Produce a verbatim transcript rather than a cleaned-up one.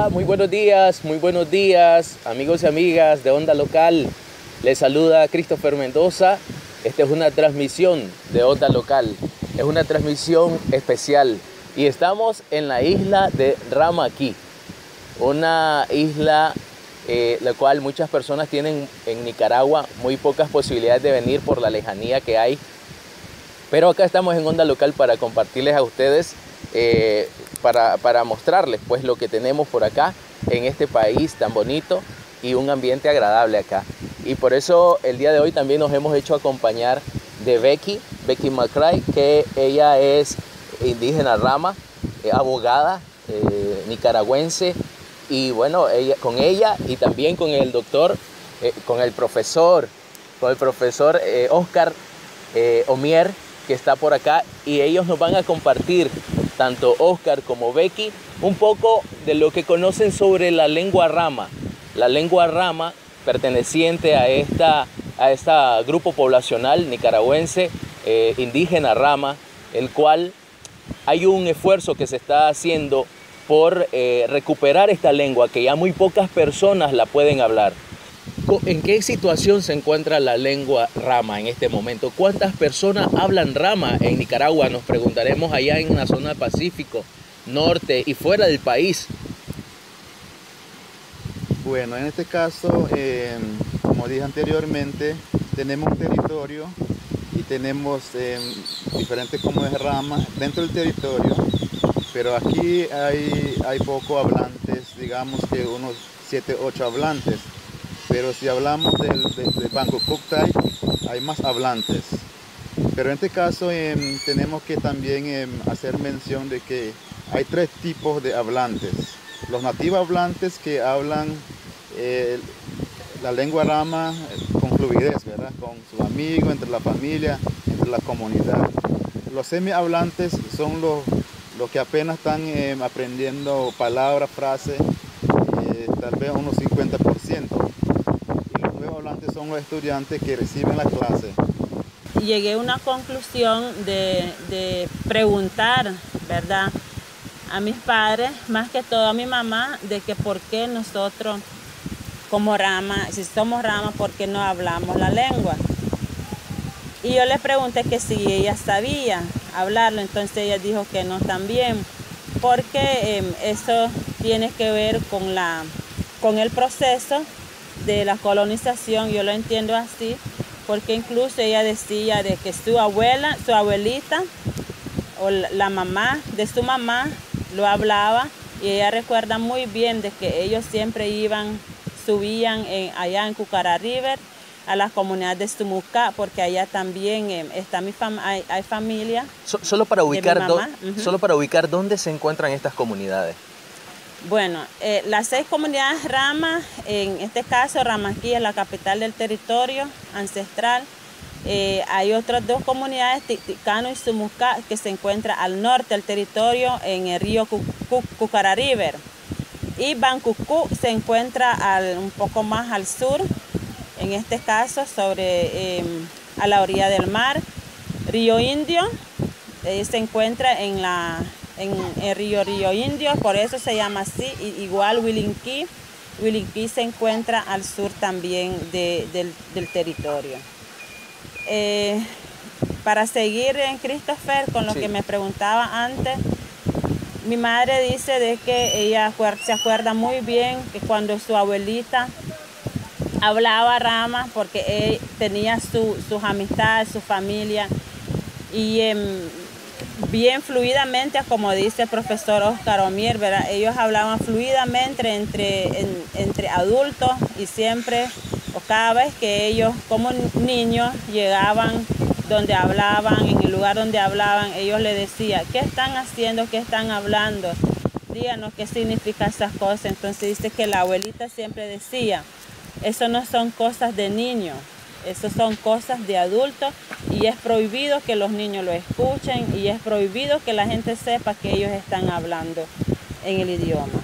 Hola, muy buenos días, muy buenos días, amigos y amigas de Onda Local. Les saluda Christopher Mendoza. Esta es una transmisión de Onda Local. Es una transmisión especial y estamos en la isla de Rama Cay, una isla eh, la cual muchas personas tienen en Nicaragua muy pocas posibilidades de venir por la lejanía que hay. Pero acá estamos en Onda Local para compartirles a ustedes, eh, para, para mostrarles pues lo que tenemos por acá en este país tan bonito y un ambiente agradable acá. Y por eso el día de hoy también nos hemos hecho acompañar de Becky, Becky McCrea, que ella es indígena Rama, eh, abogada eh, nicaragüense. Y bueno, ella, con ella y también con el doctor, eh, con el profesor, con el profesor eh, Óscar eh, Omeier, que está por acá, y ellos nos van a compartir, tanto Óscar como Becky, un poco de lo que conocen sobre la lengua Rama, la lengua Rama perteneciente a esta a este grupo poblacional nicaragüense, eh, indígena Rama, el cual hay un esfuerzo que se está haciendo por eh, recuperar esta lengua, que ya muy pocas personas la pueden hablar. ¿En qué situación se encuentra la lengua Rama en este momento? ¿Cuántas personas hablan Rama en Nicaragua? Nos preguntaremos allá en la zona del Pacífico, norte y fuera del país. Bueno, en este caso, eh, como dije anteriormente, tenemos un territorio y tenemos eh, diferentes como es Rama dentro del territorio, pero aquí hay, hay poco hablantes, digamos que unos siete u ocho hablantes. Pero si hablamos del, del, del Bangkok-Tai, hay más hablantes. Pero en este caso eh, tenemos que también eh, hacer mención de que hay tres tipos de hablantes. Los nativos hablantes que hablan eh, la lengua Rama con fluidez, ¿verdad? Con sus amigos, entre la familia, entre la comunidad. Los semi-hablantes son los, los que apenas están eh, aprendiendo palabras, frases, eh, tal vez unos cincuenta por ciento. Son los estudiantes que reciben la clase. Llegué a una conclusión de, de preguntar, ¿verdad?, a mis padres, más que todo a mi mamá, de que por qué nosotros como Rama, si somos Rama, por qué no hablamos la lengua. Y yo le pregunté que si ella sabía hablarlo, entonces ella dijo que no también, porque eh, eso tiene que ver con, la, con el proceso de la colonización. Yo lo entiendo así, porque incluso ella decía de que su abuela, su abuelita o la mamá de su mamá lo hablaba, y ella recuerda muy bien de que ellos siempre iban, subían en, allá en Kukra River a la comunidad de Sumucá, porque allá también eh, está mi fam hay, hay familia. So, solo, para ubicar do, uh-huh. solo para ubicar dónde se encuentran estas comunidades. Bueno, eh, las seis comunidades Rama, en este caso Rama Cay es la capital del territorio ancestral. Eh, hay otras dos comunidades, Titicano y Sumucá, que se encuentran al norte del territorio en el río Kukra River. Y Bangkukuk se encuentra al, un poco más al sur, en este caso sobre, eh, a la orilla del mar. Río Indio eh, se encuentra en la... en el río Río Indio, por eso se llama así. Igual Willinki, Willinki se encuentra al sur también de, del, del territorio. Eh, para seguir en Christopher con lo sí. que me preguntaba antes, mi madre dice de que ella se acuerda muy bien que cuando su abuelita hablaba Rama, porque él tenía su, sus amistades, su familia, y eh, bien fluidamente, como dice el profesor Óscar Omeier, ¿verdad? Ellos hablaban fluidamente entre, en, entre adultos, y siempre o cada vez que ellos como niños llegaban donde hablaban, en el lugar donde hablaban, ellos le decían, ¿qué están haciendo? ¿Qué están hablando? Díganos qué significan esas cosas. Entonces dice que la abuelita siempre decía, eso no son cosas de niños. Esas son cosas de adultos, y es prohibido que los niños lo escuchen, y es prohibido que la gente sepa que ellos están hablando en el idioma.